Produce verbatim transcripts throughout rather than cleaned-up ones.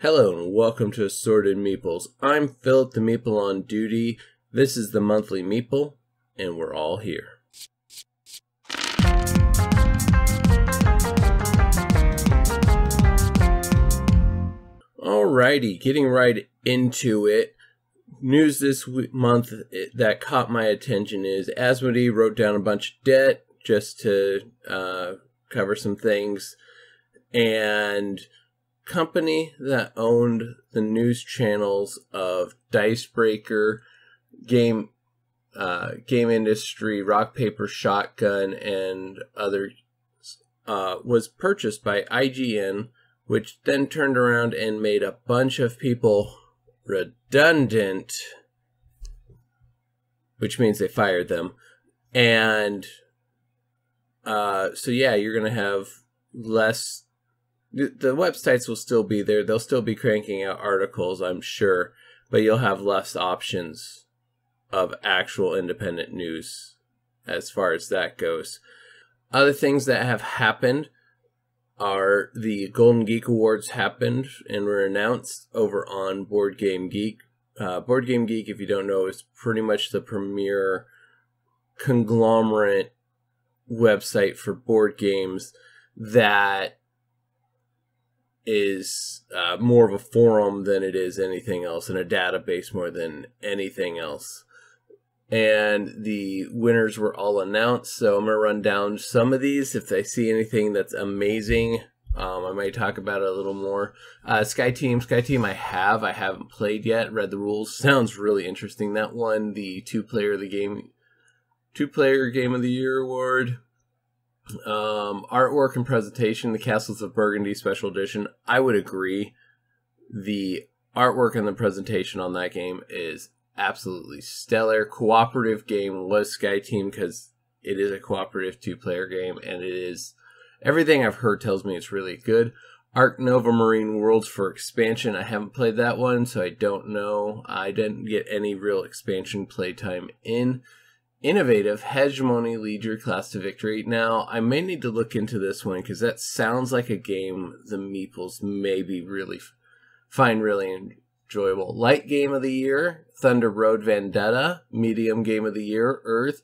Hello and welcome to Assorted Meeples. I'm Philip the Meeple on duty. This is the monthly Meeple, and we're all here. Alrighty, getting right into it. News this week, month that caught my attention is Asmodee wrote down a bunch of debt just to uh, cover some things, and company that owned the news channels of Dicebreaker, Game uh, Game Industry, Rock, Paper, Shotgun, and others uh, was purchased by I G N, which then turned around and made a bunch of people redundant, which means they fired them. And uh, so yeah, you're going to have less. The websites will still be there. They'll still be cranking out articles, I'm sure, but you'll have less options of actual independent news as far as that goes. Other things that have happened are the Golden Geek Awards happened and were announced over on Board Game Geek. Uh, Board Game Geek, if you don't know, is pretty much the premier conglomerate website for board games that is uh, more of a forum than it is anything else, and a database more than anything else. And the winners were all announced, so I'm going to run down some of these. If I see anything that's amazing, um, I might talk about it a little more. Uh, Sky Team. Sky Team I have. I haven't played yet. Read the rules. Sounds really interesting. That won the two-player of the game, two-player Game of the Year award. Um, artwork and presentation, The Castles of Burgundy Special Edition. I would agree. The artwork and the presentation on that game is absolutely stellar. Cooperative game was Sky Team because it is a cooperative two-player game, and it is, everything I've heard tells me it's really good. Arc Nova Marine Worlds for expansion. I haven't played that one, so I don't know. I didn't get any real expansion playtime in. Innovative, Hegemony, lead your class to victory. Now, I may need to look into this one because that sounds like a game the Meeples may be really find really enjoyable. Light Game of the Year, Thunder Road Vendetta. Medium Game of the Year, Earth.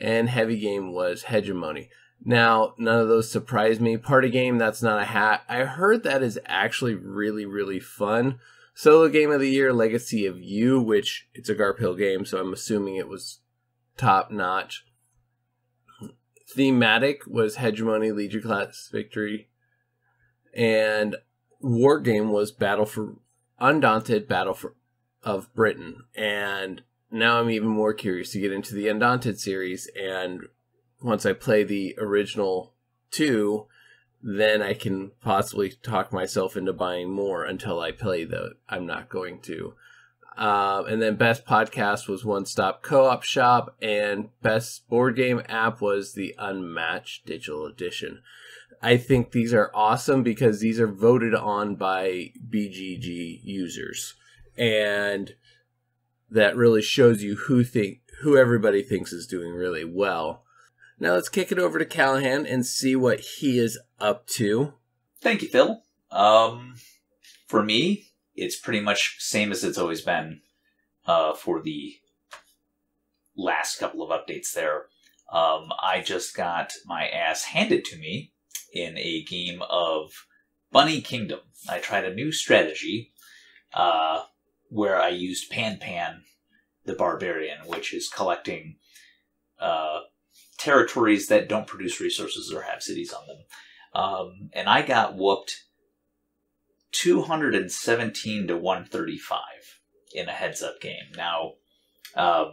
And heavy game was Hegemony. Now, none of those surprised me. Party game, That's Not a Hat. I heard that is actually really, really fun. Solo Game of the Year, Legacy of You, which it's a Garphill game, so I'm assuming it was top-notch. Thematic was Hegemony, lead your class victory, and war game was Battle for Undaunted, Battle for of Britain. And now I'm even more curious to get into the Undaunted series, and once I play the original two, then I can possibly talk myself into buying more. Until I play though, I'm not going to. Uh, and then best podcast was One Stop Co-op Shop, and best board game app was the Unmatched Digital Edition. I think these are awesome because these are voted on by B G G users, and that really shows you who think who everybody thinks is doing really well. Now let's kick it over to Callahan and see what he is up to. Thank you, Phil. Um, for me, it's pretty much same as it's always been uh, for the last couple of updates there. Um, I just got my ass handed to me in a game of Bunny Kingdom. I tried a new strategy uh, where I used Pan Pan the Barbarian, which is collecting uh, territories that don't produce resources or have cities on them. Um, and I got whooped two hundred seventeen to one thirty-five in a heads-up game. Now, um,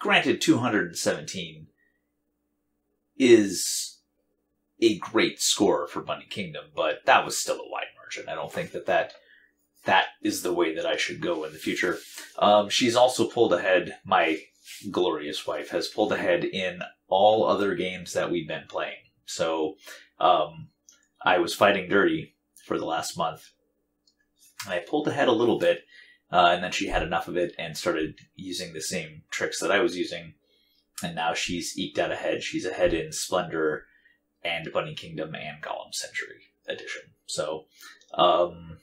granted, two hundred seventeen is a great score for Bunny Kingdom, but that was still a wide margin. I don't think that that, that is the way that I should go in the future. Um, she's also pulled ahead, my glorious wife has pulled ahead in all other games that we've been playing. So, um, I was fighting dirty for the last month, and I pulled ahead a little bit, uh, and then she had enough of it and started using the same tricks that I was using, and now she's eked out ahead. She's ahead in Splendor and Bunny Kingdom and Golem Century Edition. So Um,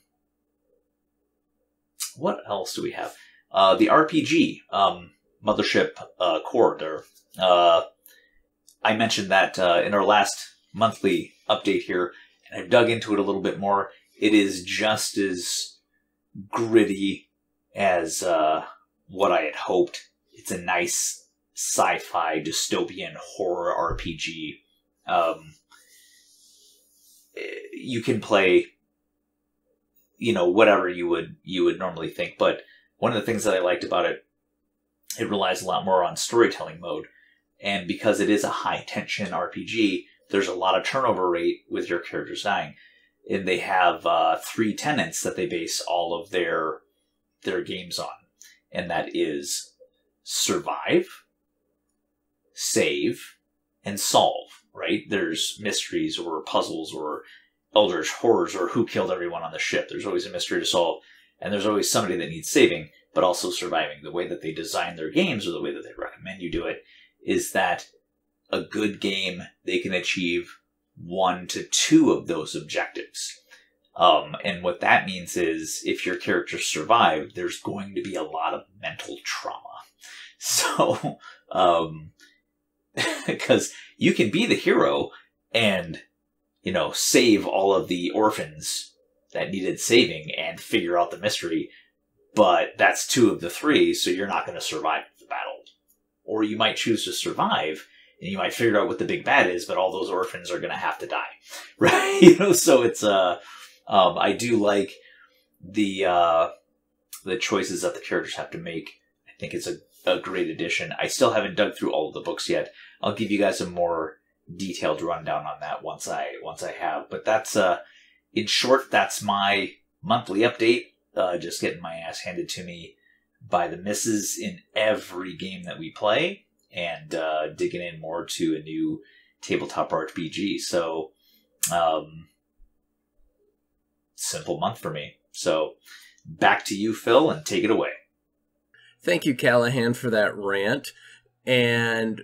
what else do we have? Uh, the R P G, um, Mothership uh, Corridor. Uh, I mentioned that uh, in our last monthly update here, and I've dug into it a little bit more. It is just as gritty as uh, what I had hoped. It's a nice sci-fi dystopian horror R P G. Um, you can play, you know, whatever you would you would normally think, but one of the things that I liked about it, it relies a lot more on storytelling mode, and because it is a high-tension R P G, there's a lot of turnover rate with your characters dying, and they have uh, three tenets that they base all of their their games on, and that is survive, save, and solve, right? There's mysteries or puzzles or eldritch horrors or who killed everyone on the ship. There's always a mystery to solve, and there's always somebody that needs saving, but also surviving. The way that they design their games, or the way that they recommend you do it, is that a good game, they can achieve one to two of those objectives. Um, and what that means is if your characters survive, there's going to be a lot of mental trauma. So, um, because you can be the hero and, you know, save all of the orphans that needed saving and figure out the mystery, but that's two of the three, so you're not going to survive the battle. Or you might choose to survive, and you might figure out what the big bad is, but all those orphans are going to have to die, right? You know, so it's, uh, um, I do like the, uh, the choices that the characters have to make. I think it's a, a great addition. I still haven't dug through all of the books yet. I'll give you guys a more detailed rundown on that once I, once I have, but that's, uh, in short, that's my monthly update. Uh, just getting my ass handed to me by the missus in every game that we play, and uh, digging in more to a new tabletop R P G. So, um, simple month for me. So, back to you, Phil, and take it away. Thank you, Callahan, for that rant. And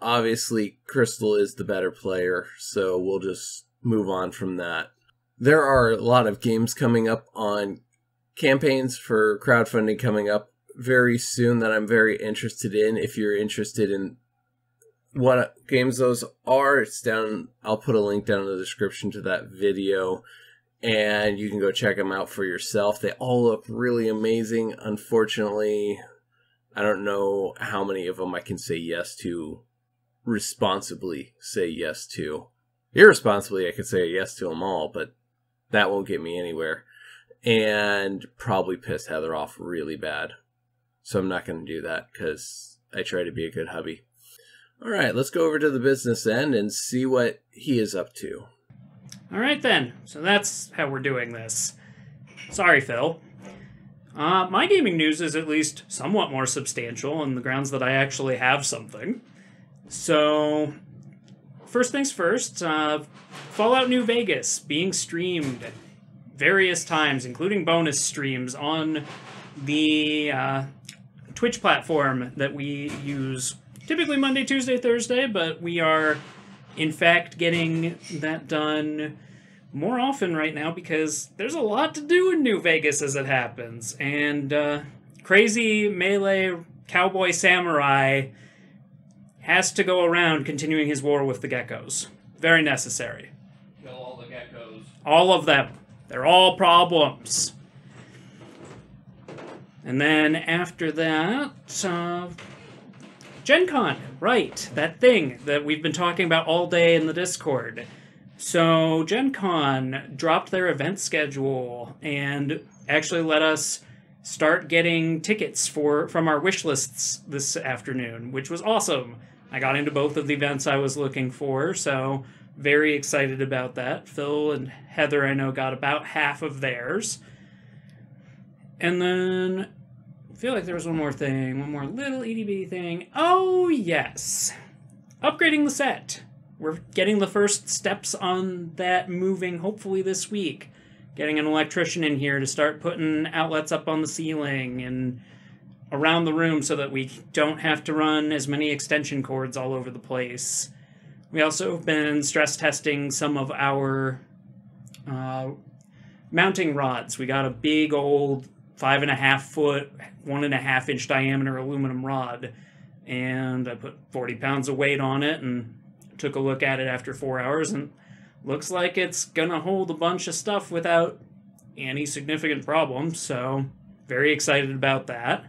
obviously, Crystal is the better player, so we'll just move on from that. There are a lot of games coming up on campaigns for crowdfunding coming up very soon that I'm very interested in. If you're interested in what games those are, it's down, I'll put a link down in the description to that video, and you can go check them out for yourself. They all look really amazing. Unfortunately, I don't know how many of them I can say yes to, responsibly say yes to. Irresponsibly, I could say yes to them all, but that won't get me anywhere. And probably piss Heather off really bad. So I'm not going to do that because I try to be a good hubby. All right, let's go over to the business end and see what he is up to. All right, then. So that's how we're doing this. Sorry, Phil. Uh, my gaming news is at least somewhat more substantial on the grounds that I actually have something. So first things first, uh, Fallout New Vegas being streamed various times, including bonus streams on the uh, Twitch platform that we use typically Monday, Tuesday, Thursday, but we are in fact getting that done more often right now because there's a lot to do in New Vegas as it happens. And uh, crazy melee cowboy samurai has to go around continuing his war with the geckos. Very necessary. Kill all the geckos. All of them. They're all problems. And then after that, uh, Gen Con, right, that thing that we've been talking about all day in the Discord. So Gen Con dropped their event schedule and actually let us start getting tickets for from our wish lists this afternoon, which was awesome. I got into both of the events I was looking for, so very excited about that. Phil and Heather, I know, got about half of theirs. And then I feel like there was one more thing, one more little itty bitty thing. Oh, yes. Upgrading the set. We're getting the first steps on that moving, hopefully this week. Getting an electrician in here to start putting outlets up on the ceiling and around the room so that we don't have to run as many extension cords all over the place. We also have been stress testing some of our uh, Mounting rods. We got a big old five and a half foot, one and a half inch diameter aluminum rod. And I put forty pounds of weight on it and took a look at it after four hours. And looks like it's going to hold a bunch of stuff without any significant problems. So very excited about that.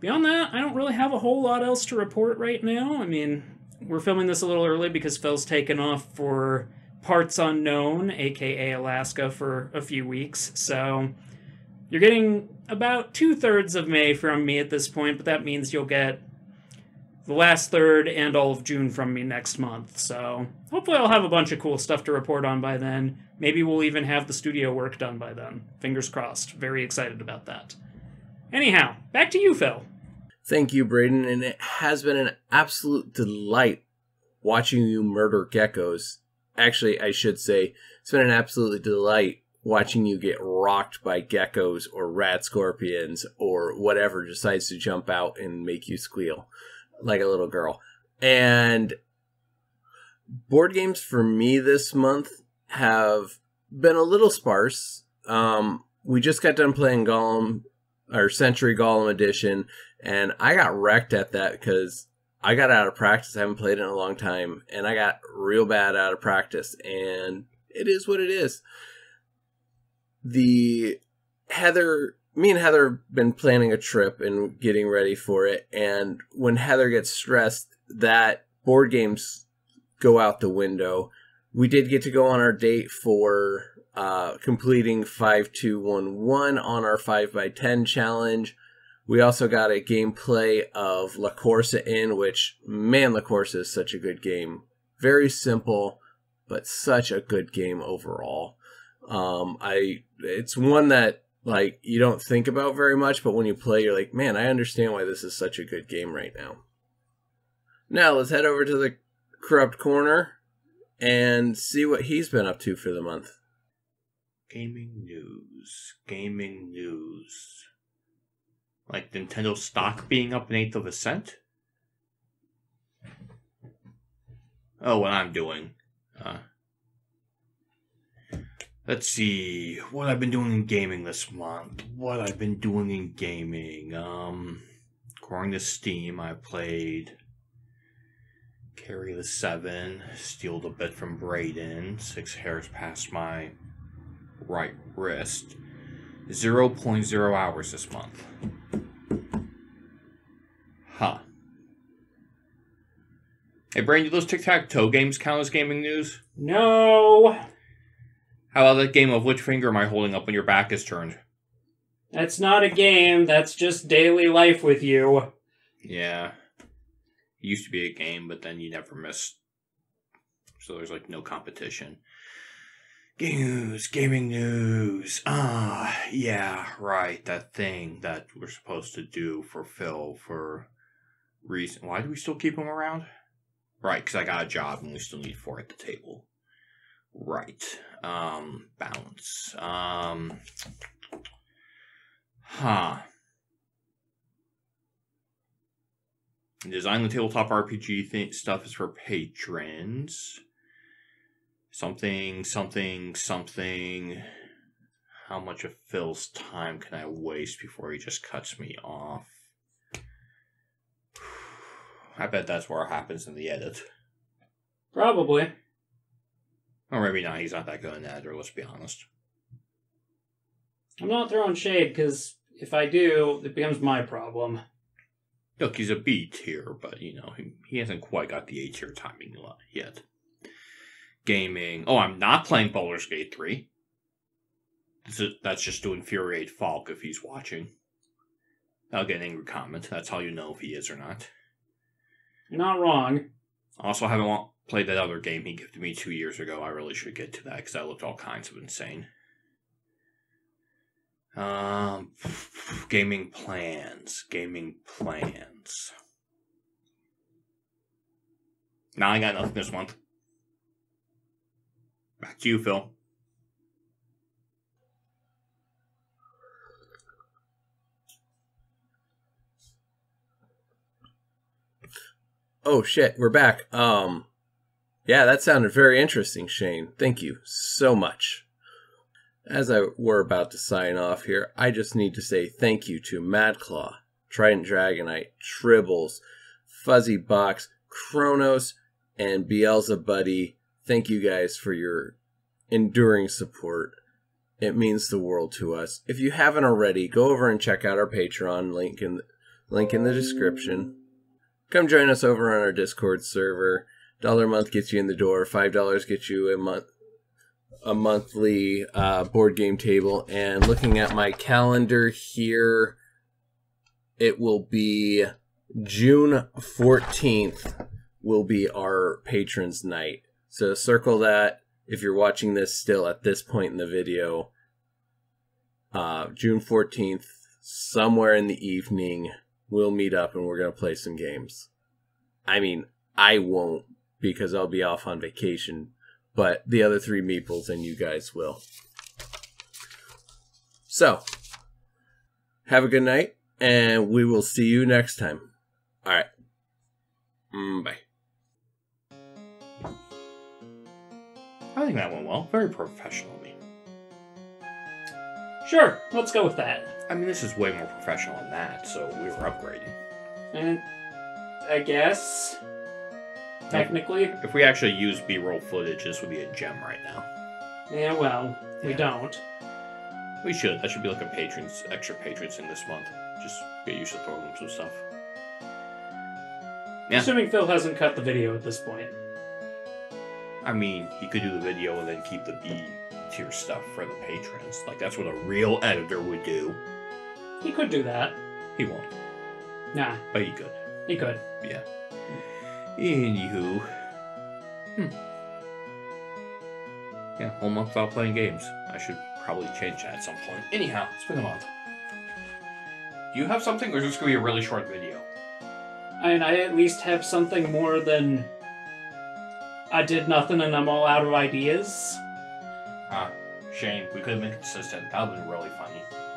Beyond that, I don't really have a whole lot else to report right now. I mean, we're filming this a little early because Phil's taken off for Parts Unknown, aka Alaska, for a few weeks. So you're getting about two-thirds of May from me at this point, but that means you'll get the last third and all of June from me next month. So hopefully I'll have a bunch of cool stuff to report on by then. Maybe we'll even have the studio work done by then. Fingers crossed. Very excited about that. Anyhow, back to you, Phil. Thank you, Braden, and it has been an absolute delight watching you murder geckos. Actually, I should say, it's been an absolute delight watching you get rocked by geckos or rat scorpions or whatever decides to jump out and make you squeal like a little girl. And board games for me this month have been a little sparse. Um, we just got done playing Golem, or Century Golem Edition, and I got wrecked at that because I got out of practice. I haven't played in a long time, and I got real bad out of practice, and it is what it is. The Heather, me and Heather have been planning a trip and getting ready for it, and when Heather gets stressed, that board games go out the window. We did get to go on our date for uh, completing five two one one on our five by ten challenge. We also got a gameplay of La Corsa in, which, man, La Corsa is such a good game. Very simple, but such a good game overall. Um, I It's one that, like, you don't think about very much, but when you play, you're like, man, I understand why this is such a good game right now. Now, let's head over to the Corrupt Corner and see what he's been up to for the month. Gaming news. Gaming news. Like Nintendo stock being up an eighth of a cent? Oh, what I'm doing. Uh, let's see. What I've been doing in gaming this month. What I've been doing in gaming. Um, according to Steam, I played Carry the Seven, Stealed a bit from Brayden, Six Hairs Past My Right Wrist. zero point zero hours this month. Huh. Hey, Brain, do those tic-tac-toe games count as gaming news? No! How about that game of which finger am I holding up when your back is turned? That's not a game. That's just daily life with you. Yeah. It used to be a game, but then you never missed. So there's, like, no competition. Gaming news, gaming news. Ah, yeah, right. That thing that we're supposed to do for Phil for reason. Why do we still keep him around? Right, because I got a job and we still need four at the table. Right. Um, balance. Um, huh. Design the tabletop R P G thing stuff is for patrons. Something, something, something. How much of Phil's time can I waste before he just cuts me off? I bet that's where it happens in the edit. Probably. Or maybe not. He's not that good an editor, let's be honest. I'm not throwing shade, because if I do, it becomes my problem. Look, he's a B tier, but, you know, he, he hasn't quite got the A tier timing yet. Gaming. Oh, I'm not playing Baldur's Gate three. That's just to infuriate Falk if he's watching. I'll get an angry comment. That's how you know if he is or not. You're not wrong. Also, I haven't played that other game he gifted me two years ago. I really should get to that because that looked all kinds of insane. Um, gaming plans. Gaming plans. Nah, I got nothing this month. Back to you, Phil. Oh shit, we're back. Um Yeah, that sounded very interesting, Shane. Thank you so much. As I were about to sign off here, I just need to say thank you to Madclaw, Trident Dragonite, Tribbles, Fuzzy Box, Kronos, and Beelzebuddy. Thank you guys for your enduring support. It means the world to us. If you haven't already, go over and check out our Patreon link in, link in the description. Come join us over on our Discord server. Dollar a month gets you in the door. Five dollars gets you a month, a monthly uh, board game table. And looking at my calendar here, it will be June fourteenth will be our patrons night. So circle that if you're watching this still at this point in the video. Uh, June fourteenth, somewhere in the evening, we'll meet up and we're going to play some games. I mean, I won't, because I'll be off on vacation, but the other three meeples and you guys will. So, have a good night, and we will see you next time. All right. Mm, bye. I think that went well. Very professional of me. Sure, let's go with that. I mean, this is way more professional than that, so we were upgrading. And I guess... technically. If, if we actually use B-roll footage, this would be a gem right now. Yeah, well, yeah. We don't. We should. That should be like a patrons, extra patrons in this month. Just get used to throwing them some stuff. Yeah. Assuming Phil hasn't cut the video at this point. I mean, he could do the video and then keep the B-tier stuff for the patrons. Like, that's what a real editor would do. He could do that. He won't. Nah. But he could. He could. Yeah. Anywho. Hmm. Yeah, whole month without playing games. I should probably change that at some point. Anyhow, it's been a month. Do you have something, or is this going to be a really short video? I mean, I at least have something more than... I did nothing and I'm all out of ideas. Huh. Shame. We could have been consistent. That would have been really funny.